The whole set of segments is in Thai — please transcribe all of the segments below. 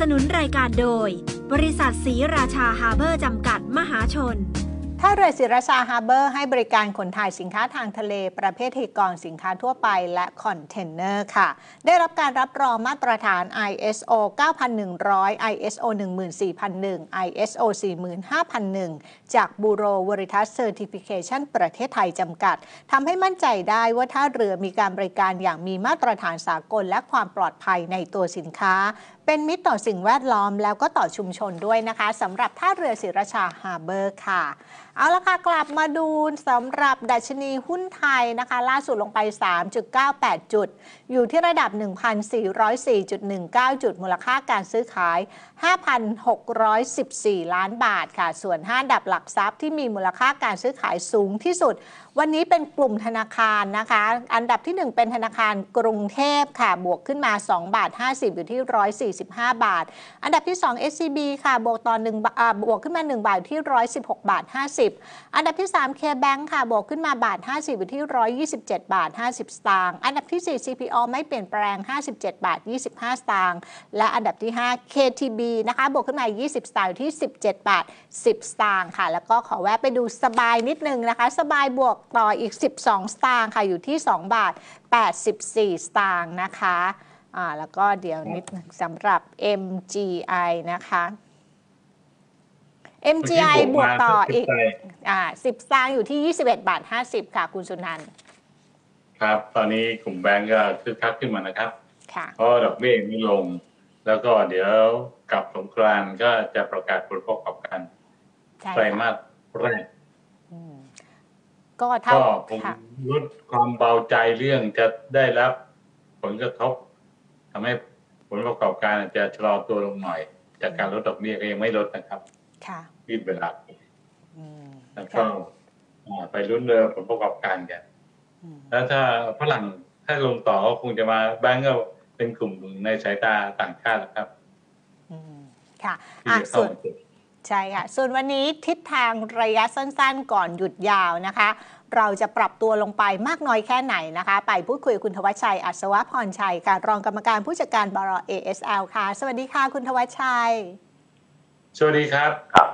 สนุนรายการโดยบริษัทศรีราชาฮาร์เบอร์จำกัดมหาชนท่าเรือศรีราชาฮาร์เบอร์ให้บริการขนถ่ายสินค้าทางทะเลประเภทเฮกอนสินค้าทั่วไปและคอนเทนเนอร์ค่ะได้รับการรับรองมาตรฐาน ISO 9100 ISO 14001 ISO 45001 จากบูโรเวอริทัสเซอร์ติฟิเคชันประเทศไทยจำกัดทำให้มั่นใจได้ว่าท่าเรือมีการบริการอย่างมีมาตรฐานสากลและความปลอดภัยในตัวสินค้าเป็นมิตรต่อสิ่งแวดล้อมแล้วก็ต่อชุมชนด้วยนะคะสำหรับท่าเรือศรีราชาฮาร์เบอร์ค่ะเอาละค่ะกลับมาดูสำหรับดัชนีหุ้นไทยนะคะล่าสุดลงไป 3.98 จุดอยู่ที่ระดับ 1,404.19 จุดมูลค่าการซื้อขาย 5,614 ล้านบาทค่ะส่วน5อันดับหลักทรัพย์ที่มีมูลค่าการซื้อขายสูงที่สุดวันนี้เป็นกลุ่มธนาคารนะคะอันดับที่1เป็นธนาคารกรุงเทพค่ะบวกขึ้นมา2.50 บาทอยู่ที่145 บาทอันดับที่2 SCB ค่ะบวกขึ้นมา1 บาทที่116.50 บาทอันดับที่3 K-Bank ค่ะบวกขึ้นมา1.50 บาทอยู่ที่127.50 บาทอันดับที่4 CPO ไม่เปลี่ยนแปลง57.25 บาทและอันดับที่5 KTB นะคะบวกขึ้นมา20 สตางค์อยู่ที่17.10 บาทค่ะแล้วก็ขอแวะไปดูสบายนิดนึงนะคะสบายบวกต่ออีก12 สตางค์ค่ะอยู่ที่2.84 บาทนะคะแล้วก็เดี๋ยวนิดสำหรับ MGI นะคะ MGI บวกต่ออีก10 สตางค์อยู่ที่21.50 บาทค่ะคุณสุนันท์ครับตอนนี้กลุ่มแบงก์ก็คึกคักขึ้นมานะครับเพราะดอกเบี้ยไม่ลงแล้วก็เดี๋ยวกลับสงกรานต์ก็จะประกาศผลประกอบการไตรมาสแรกก็ผมลดความเบาใจเรื่องจะได้รับผลกระทบทำให้ผลประกอบการจะชะลอตัวลงหน่อยจากการลดดอกเบี้ยก็ยังไม่ลดนะครับยืดเวลาแล้วก็ไปลุ้นเรื่องผลประกอบการกันแล้วถ้าฝรั่งถ้าลงต่อก็คงจะมาแบงก์ก็เป็นกลุ่มในสายตาต่างชาติแล้วครับค่ะส่วนใช่ค่ะส่วนวันนี้ทิศทางระยะสั้นๆก่อนหยุดยาวนะคะเราจะปรับตัวลงไปมากน้อยแค่ไหนนะคะไปพูดคุยกับคุณธวัชชัยอัศวพรชัยค่ะรองกรรมการผู้จัดการบล ASL ค่ะสวัสดีค่ะคุณธวัชชัยสวัสดีครับครับ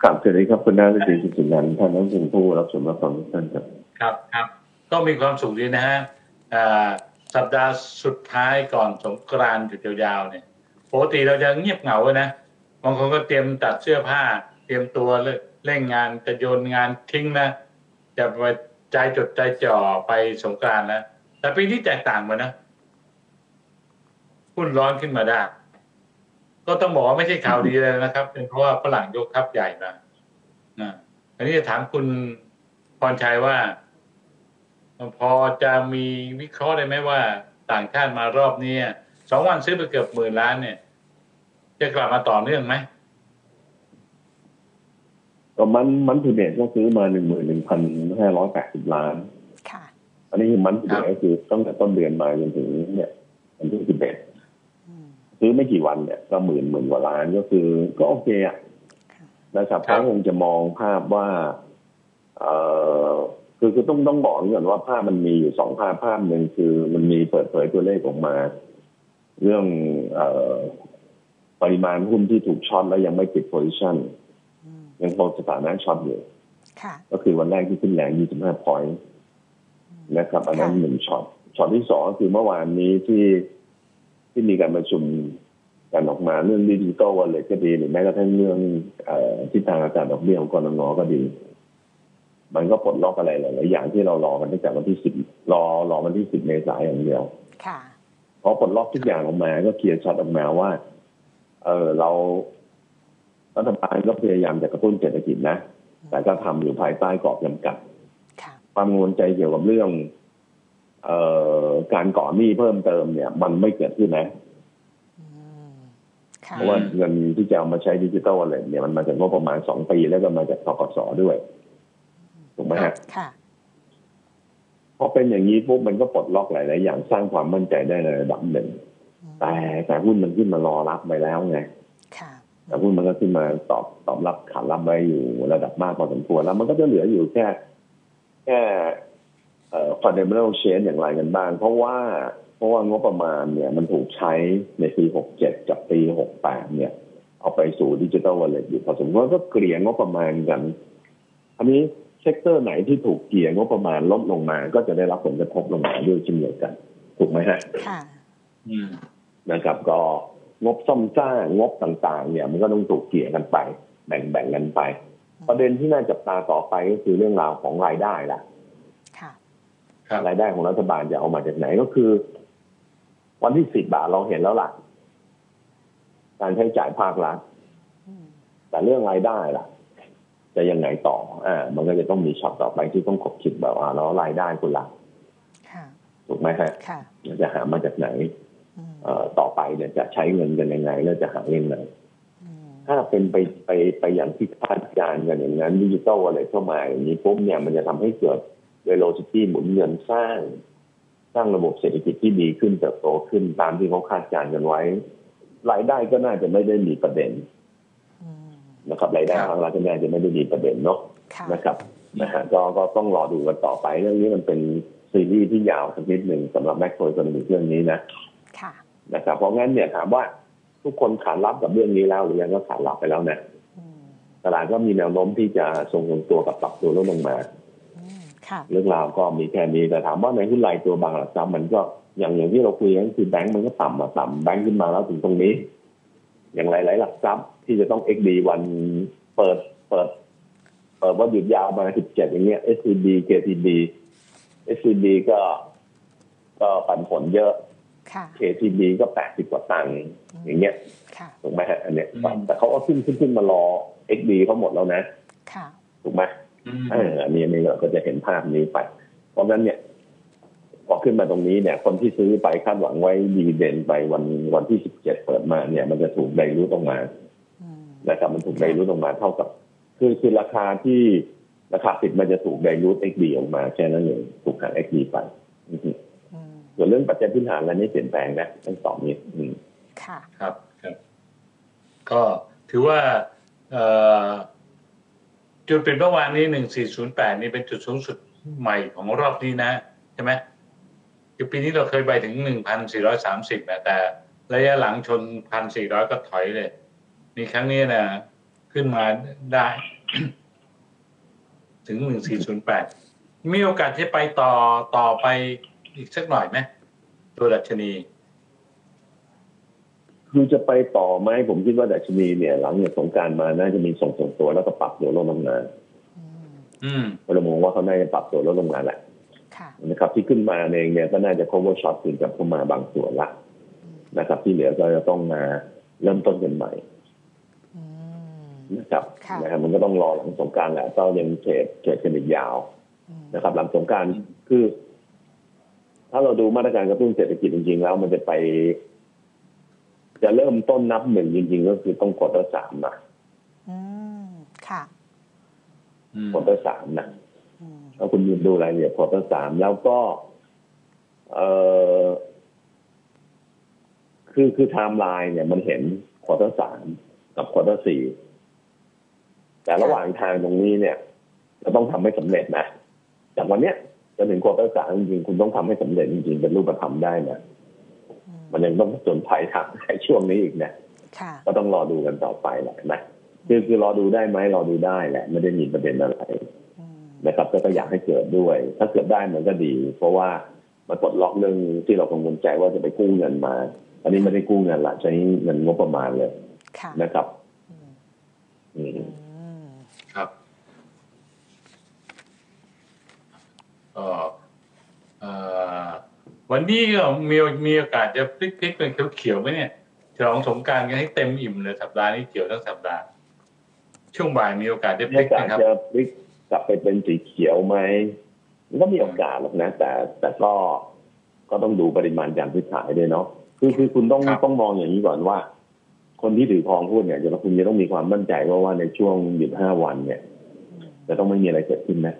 สวัสดีครับคุณน้าและคุณสุนันท์ท่านผู้ชมผู้รับชมรับฟังทุกท่านครับครับก็มีความสุขดีนะฮะสัปดาห์สุดท้ายก่อนสงกรานต์หยุดยาวๆเนี่ยปกติเราจะเงียบเหงานะบางคนก็เตรียมตัดเสื้อผ้าเตรียมตัวเร่งงานจะโยนงานทิ้งนะจะไปใจจดใจจ่อไปสงกรานต์แล้วแต่ปีนี้แตกต่างมานะหุ้นร้อนขึ้นมาได้ก็ต้องบอกว่าไม่ใช่ข่าวดีเลยนะครับเป็นเพราะว่าฝรั่งยกทัพใหญ่มาอันนี้จะถามคุณพรชัยว่าพอจะมีวิเคราะห์ได้ไหมว่าต่างชาติมารอบนี้2 วันซื้อไปเกือบ10,000 ล้านเนี่ยจะกลับมาต่อเนื่องไหมก็มันทูเดย์ก็ซื้อมา 11,580 ล้านค่ะอันนี้มันทูเดย์ก็คือตั้งแต่ต้นเดือนมาจนถึงเนี่ยวันที่11ซื้อไม่กี่วันเนี่ยก็หมื่นกว่าล้านก็คือก็โอเคอ่ะนะครับเขาคงจะมองภาพว่าคือต้องบอกก่อนว่าภาพมันมีอยู่2ภาพหนึ่งคือมันมีเปิดเผยตัวเลขออกมาเรื่องปริมาณหุ้นที่ถูกช็อตแล้วยังไม่ปิดโพซิชันยังคงสถานะช็อตอยู่ก็คือวันแรกที่ขึ้นแรง 25 พอยต์นะครับอันนั้น1ช็อตที่2ก็คือเมื่อวานนี้ที่มีการประชุมกันออกมาเรื่องดิจิตอลวอลเล็ตก็ดีหรือแม้กระทั่งเรื่องทิศทางการดอกเบี้ยของกนง.ก็ดีมันก็ปลดล็อกอะไรหลายอย่างที่เรารอกันตั้งแต่วันที่10รอวันที่10 เมษายนอย่างเดียวพอปลดล็อกทุกอย่างออกมาก็เคลียร์ช็อตออกมาว่าเรารัฐบาลก็พยายามจะกระตุ้นเศรษฐกิจนะแต่ก็ทำอยู่ภายใต้กรอบจำกัดความกังวลใจเกี่ยวกับเรื่องการก่อหนี้เพิ่มเติมเนี่ยมันไม่เกิดขึ้นนะเพราะว่าเงินที่จะเอามาใช้ดิจิทัลอะไรเนี่ยมันมาจากงบประมาณ2 ปีแล้วก็มาจากทกศด้วยถูกไหมฮะพอเป็นอย่างนี้ปุ๊บมันก็ปลดล็อกหลายๆอย่างสร้างความมั่นใจได้ในระดับหนึ่งแต่หุ้นมันขึ้นมารอรับไปแล้วไงแต่หุ้นมันก็ขึ้นมาตอบรับขารับไปอยู่ระดับมากพอสมควรแล้วมันก็จะเหลืออยู่แค่fundamental change อย่างไรกันบ้างเพราะว่า เพราะว่างบประมาณเนี่ยมันถูกใช้ในปี67กับปี68เนี่ยเอาไปสู่ดิจิทัลวอลเล็ตอยู่พอสมควรก็เกลี่ยงบประมาณกันอันนี้เซกเตอร์ไหนที่ถูกเกลี่ยงบประมาณลดลงมาก็จะได้รับผลกระทบลงมาด้วยเช่นเดียวกันถูกไหมฮะค่ะนะครับก็งบซ่อมสร้างงบต่างๆเนี่ยมันก็ต้องถูกเกลี่ยกันไปแบ่งๆกันไปประเด็นที่น่าจับตาต่อไปก็คือเรื่องราวของรายได้ล่ะรายได้ของรัฐบาลจะเอามาจากไหนก็คือวันที่10เราเห็นแล้วล่ะการใช้จ่ายภาครัฐแต่เรื่องรายได้ล่ะจะยังไงต่อมันก็จะต้องมีช็อตต่อไปที่ต้องขบคิดแบบว่าแล้วรายได้คุณล่ะถูกไหมฮะจะหามาจากไหนต่อไปเนี่ยจะใช้เงินกันยังไงแล้วจะหาเงินไหนถ้าเป็นไปอย่างที่คาดการณ์กันอย่างนั้นดิจิทัลอะไรเข้ามาอย่างนี้ปุ๊บเนี่ยมันจะทำให้เกิดvelocity หมุนเงินสร้างระบบเศรษฐกิจที่ดีขึ้นเติบโตขึ้นตามที่เขาคาดการณ์กันไว้รายได้ก็น่าจะไม่ได้มีประเด็นนะครับรายได้ทางรัฐก็น่าจะไม่ได้มีประเด็นเนาะนะครับนะฮะก็ต้องรอดูกันต่อไปเรื่องนี้มันเป็นซีรีส์ที่ยาวสักนิดหนึ่งสำหรับแมคโครอีโคโนมิกส์เรื่องนี้นะนะครับเพราะงั้นเนี่ยถามว่าทุกคนขานรับกับเรื่องนี้แล้วหรือยังก็ขานรับไปแล้วนะตลาดก็มีแนวโน้มที่จะทรงตัวกับปรับตัวลดลงมาเรื่องราวก็มีแค่นี้แต่ถามว่าในหุ้นรายตัวบางหลักทรัพย์มันก็อย่างที่เราคุยกันคือแบงก์มันก็ต่ำแบงก์ขึ้นมาแล้วถึงตรงนี้อย่างหลายๆหลักทรัพย์ที่จะต้อง XD วันเปิดว่าหยุดยาวมา17อย่างเงี้ย SCB KTB SCB ก็ปันผลเยอะ KTB ก็80กว่าตังค์อย่างเงี้ยถูกไหมฮะอันเนี้ยแต่เขาก็ขึ้นมารอ XD เขาหมดแล้วนะถูกไหมอันนี้เราก็จะเห็นภาพนี้ไปเพราะฉะนั้นเนี่ยพอขึ้นมาตรงนี้เนี่ยคนที่ซื้อไปคาดหวังไว้ดีเด่นไปวันที่17เปิดมาเนี่ยมันจะถูกไดรูทออกมานะครับมันถูกไดรูทออกมาเท่ากับคือราคาที่ราคาปิดมันจะถูกไดรูท XD ออกมาแค่นั้นเองถูกหัก XD ไปส่วนเรื่องปัจจัยพื้นฐานอะไรนี่เปลี่ยนแปลงนะทั้งสองนี้ค่ะครับก็ถือว่าจุดปิดเมื่อวานนี้1408นี่เป็นจุดสูงสุดใหม่ของรอบนี้นะใช่ไหมคือปีนี้เราเคยไปถึง 1,430 นะแต่ระยะหลังชน 1,400 ก็ถอยเลยนี่ครั้งนี้นะขึ้นมาได้ ถึง 1408 มีโอกาสที่ไปต่อไปอีกสักหน่อยไหมตัวดัชนีคือจะไปต่อไหมผมคิดว่าดัชนีเนี่ยหลังจากสงกรานต์มาน่าจะมีส่งตัวแล้วก็ปรับตัวลดลงมาเรามองว่าเขาน่าจะปรับตัวลดลงมาแหละนะครับที่ขึ้นมาเองเนี่ยก็น่าจะ cover short คืนกลับเข้ามาบางส่วนละนะครับที่เหลือก็จะต้องมาเริ่มต้นกันใหม่นะครับนะครับมันก็ต้องรอหลังสงกรานต์แหละเรายังเทรดกันอีกยาวนะครับหลังสงกรานต์คือถ้าเราดูมาตรการกระตุ้นเศรษฐกิจจริงๆแล้วมันจะไปจะเริ่มต้นนับหนึ่งจริงๆก็คือต้องกดตัว3นะค่ะกดตัว3นะถ้าคุณยืนดูรายละเอียดกดตัว3แล้วก็คือไทม์ไลน์เนี่ยมันเห็นกดตัว3กับกดตัว4แต่ระหว่างทางตรงนี้เนี่ยจะต้องทำให้สำเร็จนะจากวันเนี้ยจนถึงกดตัว3จริงๆคุณต้องทำให้สำเร็จจริงๆเป็นรูปธรรมได้นะมันยังต้องสนใจทางในช่วงนี้อีกนะก็ต้องรอดูกันต่อไปแหละนะคือรอดูได้ไหมรอดูได้แหละไม่ได้มีประเด็นอะไรนะครับก็อยากให้เกิดด้วยถ้าเกิดได้มันก็ดีเพราะว่ามันปลดล็อกเรื่องที่เรากังวลใจว่าจะไปกู้เงินมาอันนี้ไม่ได้กู้เงินละใช้เงินงบประมาณเลยนะครับครับวันนี้มีโอกาสจะพลิกเป็นเขียวๆไหมเนี่ยฉลองสงกรานต์กันให้เต็มอิ่มเลยสัปดาห์นี้เขียวทั้งสัปดาห์ช่วงบ่ายมีโอกาสได้พลิกนะครับจะพลิกกลับไปเป็นสีเขียวไหมมันก็มีโอกาสหรอกนะแต่ก็ต้องดูปริมาณการซื้อขายด้วยเนาะคือคุณต้องมองอย่างนี้ก่อนว่าคนที่ถือทองหุ้นเนี่ยคุณจะต้องมีความมั่นใจว่าในช่วงหยุด5วันเนี่ยจะต้องไม่มีอะไรเกิดขึ้นนะ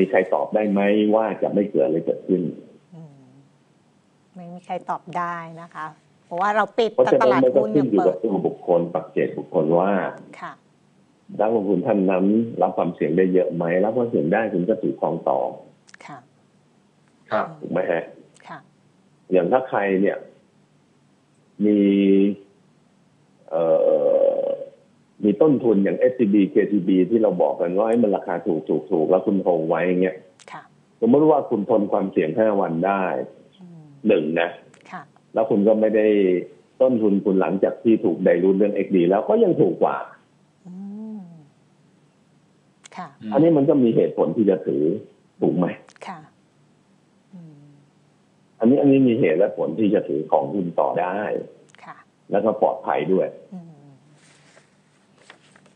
มีใครตอบได้ไหมว่าจะไม่เกิดอะไรเกิดขึ้นไม่มีใครตอบได้นะคะเพราะว่าเราปิดตลาดหุ้นอย่างเปิดอยู่กับบุคคลปัจเจกบุคคลว่านักลงทุนท่านนั้นรับความเสี่ยงได้เยอะไหมรับความเสี่ยงได้คุณก็ถือครองต่อ ครับถูกไหมฮะค่ะอย่างถ้าใครเนี่ยมีต้นทุนอย่าง SCB KTB ที่เราบอกกันว่าให้มันราคาถูกแล้วคุณคงไว้อย่างเงี้ยสมมติว่าคุณทนความเสี่ยง5วันได้หนึ่งนะแล้วคุณก็ไม่ได้ต้นทุนคุณหลังจากที่ถูกไดรูทเรื่อง XD แล้วก็ยังถูกกว่าอันนี้มันก็มีเหตุผลที่จะถือถูกไหมอันนี้มีเหตุและผลที่จะถือของคุณต่อได้แล้วก็ปลอดภัยด้วย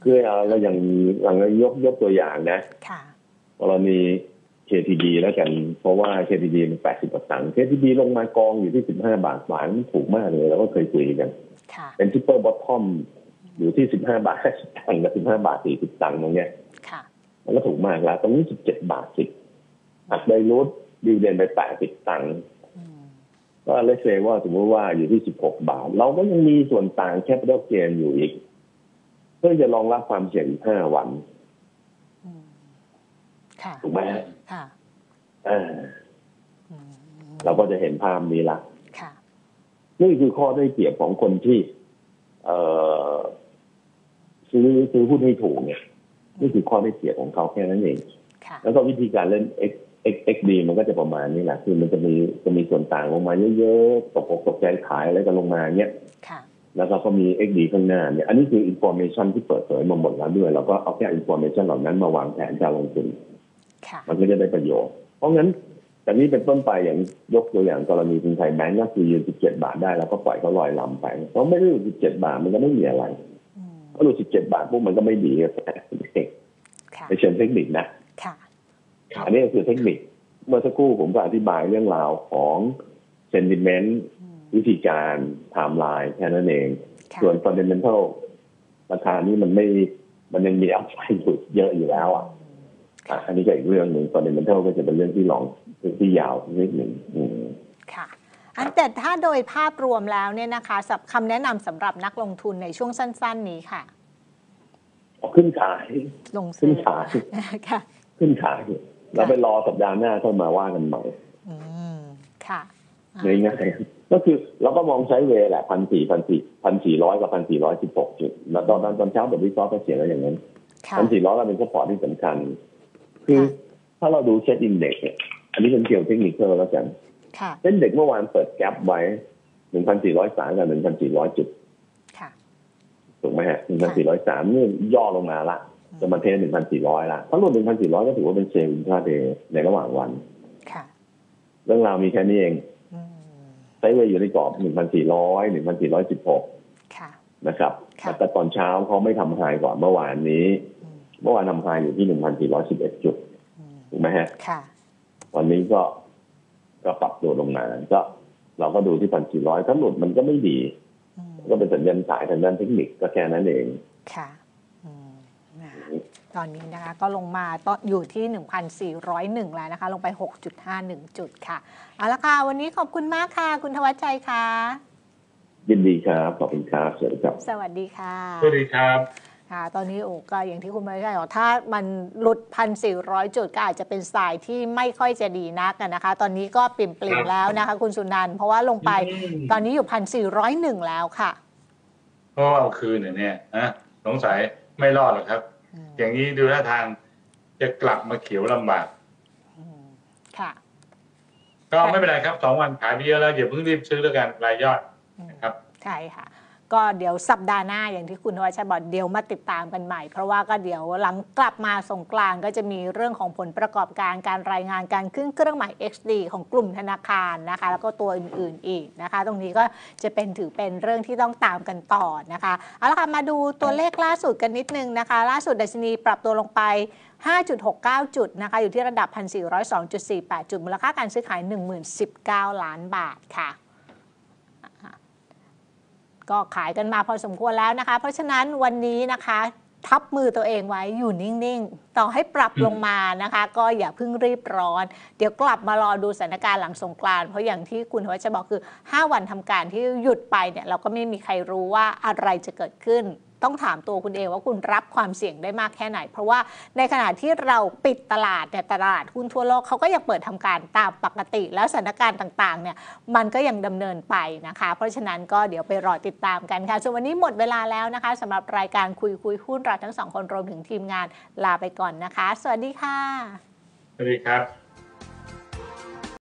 คือเราอย่างยกตัวอย่างนะกรณี KTB แล้วกันเพราะว่า KTB มัน80%KTB ลงมากองอยู่ที่15 บาทหวานถูกมากเลยแล้วก็เคยคุยกันเป็นซุปเปอร์บอททอมอยู่ที่15 บาท 50 ตังค์กับ15 บาท 40 ตังค์ตรงเนี้ยมันก็ถูกมากแล้วตรงนี้17 บาท 10หักได้ลดดิวเดนไป80 ตังค์ก็เลเซว่าสมมติว่าอยู่ที่16 บาทเราก็ยังมีส่วนต่างแคปิตอลเกนอยู่อีกเพื่อจะรองรับความเสี่ยง5 วันถูกไหมค่ะเราก็จะเห็นภาพนี้ละนี่คือข้อได้เปรียบของคนที่ซื้อหุ้นให้ถูกเนี่ยนี่คือข้อได้เปรียบของเขาแค่นั้นเองแล้วก็วิธีการเล่น XD มันก็จะประมาณนี้แหละคือมันจะมีส่วนต่างลงมาเยอะๆตกใจขายอะไรกันลงมาเนี่ยแล้วเราก็มี XD ข้างหน้าเนี่ยอันนี้คือ information ที่เปิดเผยมาหมดแล้วด้วยเราก็เอาแค่ information เหล่านั้นมาวางแผนการลงทุนมันก็จะได้ประโยชน์เพราะงั้นจากนี้เป็นต้นไปอย่างยกตัวอย่างกรณีกรุงไทยแบงก์ก็คือยืน17 บาทได้แล้วก็ปล่อยเขาลอยลำไปเพราะไม่ได้อยู่17 บาทมันก็ไม่มีอะไรเพราะอยู่17 บาทพวกมันก็ไม่ดีแต่ในเชิงเทคนิคนะอันนี้ก็คือเทคนิคเมื่อสักครู่ผมก็อธิบายเรื่องราวของ sentimentวิธีการไทม์ไลน์แค่นั้นเองส่วน fundamental ราคานี้มันยังมีอัพไซด์อยู่เยอะอยู่แล้วอ่ะอันนี้ก็อีกเรื่องหนึ่ง fundamental ก็จะเป็นเรื่องที่ยาวนิดหนึ่งค่ะอันแต่ถ้าโดยภาพรวมแล้วเนี่ยนะคะคำแนะนำสำหรับนักลงทุนในช่วงสั้นๆนี้ค่ะขึ้นขายลงซื้อขึ้นขายเราไปรอสัปดาห์หน้าเข้ามาว่ากันใหม่ค่ะง่ายๆก็คือเราก็มองใช้เวแหละ 1,400 กับ 1,416 จุดแล้วตอนเช้าแบบวิเคราะห์ก็เขียนแล้วอย่างนั้น 1,400 ก็เป็นสปอร์ตที่สำคัญคือถ้าเราดูเซ็ตอินเด็กซ์เนี่ยอันนี้เป็นเกี่ยวเทคนิคเท่าแล้วกันเซ็ตเด็กเมื่อวานเปิดแกลบไว้ 1,403 กับ 1,400 จุดถูกไหมฮะ 1,403 นี่ย่อลงมาละจะมาเทส 1,400 ละถ้าหลุด 1,400 ก็ถือว่าเป็นเซลล์อินทราเดย์ในระหว่างวันเรื่องราวมีแค่นี้เองไซด์เวย์อยู่ในกรอบ 1,400-1,416 นะครับแต่ตอนเช้าเขาไม่ทำไฮก่อนเมื่อวานนี้เมื่อวานทำไฮอยู่ที่ 1,411 จุดถูกไหมฮะวันนี้ก็ปรับตัวลงมาก็เราก็ดูที่ 1,400 ถ้าหลุดมันก็ไม่ดีก็เป็นสัญญาณสายทางด้านเทคนิคก็แค่นั้นเองค่ะตอนนี้นะคะก็ลงมาต่ออยู่ที่ 1,401 แล้วนะคะลงไป 6.51 จุดค่ะเอาละค่ะวันนี้ขอบคุณมากค่ะคุณธวัชชัยค่ะยินดีครับขอบคุณครับสวัสดีครับสวัสดีค่ะสวัสดีครับค่ะตอนนี้โอ้ก็อย่างที่คุณธวัชชัยบอกถ้ามันหลุด 1,400 จุดก็อาจจะเป็นสายที่ไม่ค่อยจะดีนักนะคะตอนนี้ก็เปลี่ยนแล้วนะคะคุณสุนันท์เพราะว่าลงไปตอนนี้อยู่ 1,401 แล้วค่ะเพราะเอาคืนเนี่ยนะสงสัยไม่รอดหรอกครับอย่างนี้ดูท่าทางจะกลับมาเขียวลำบากค่ะก็ไม่เป็นไรครับ2 วันขายไปเยอะแล้วอย่าเพิ่งรีบซื้อแล้วกันรายยอดนะครับใช่ค่ะก็เดี๋ยวสัปดาห์หน้าอย่างที่คุณธวัชชัยบอกเดี๋ยวมาติดตามกันใหม่เพราะว่าก็เดี๋ยวหลังกลับมาสงกรานต์ก็จะมีเรื่องของผลประกอบการการรายงานการขึ้นเครื่องหมาย XD ของกลุ่มธนาคารนะคะแล้วก็ตัวอื่นๆอีกนะคะตรงนี้ก็จะเป็นถือเป็นเรื่องที่ต้องตามกันต่อนะคะเอาละค่ะมาดูตัวเลขล่าสุดกันนิดนึงนะคะล่าสุดดัชนีปรับตัวลงไป 5.69 จุดนะคะอยู่ที่ระดับ 1,402.48 จุดมูลค่าการซื้อขาย 10,019 ล้านบาทค่ะก็ขายกันมาพอสมควรแล้วนะคะเพราะฉะนั้นวันนี้นะคะทับมือตัวเองไว้อยู่นิ่งๆต่อให้ปรับลงมานะคะก็อย่าเพิ่งรีบร้อนเดี๋ยวกลับมารอดูสถานการณ์หลังสงกรานต์เพราะอย่างที่คุณธวัชชัยบอกคือ5 วันทำการที่หยุดไปเนี่ยเราก็ไม่มีใครรู้ว่าอะไรจะเกิดขึ้น ต้องถามตัวคุณเองว่าคุณรับความเสี่ยงได้มากแค่ไหนเพราะว่าในขณะที่เราปิดตลาดเนี่ยตลาดหุ้นทั่วโลกเขาก็ยังเปิดทำการตามปกติแล้วสถานการณ์ต่างๆเนี่ยมันก็ยังดำเนินไปนะคะเพราะฉะนั้นก็เดี๋ยวไปรอติดตามกันค่ะส่วนวันนี้หมดเวลาแล้วนะคะสำหรับรายการคุยหุ้นเราทั้ง2 คนรวมถึงทีมงานลาไปก่อนนะคะสวัสดีค่ะสวัสดีครับ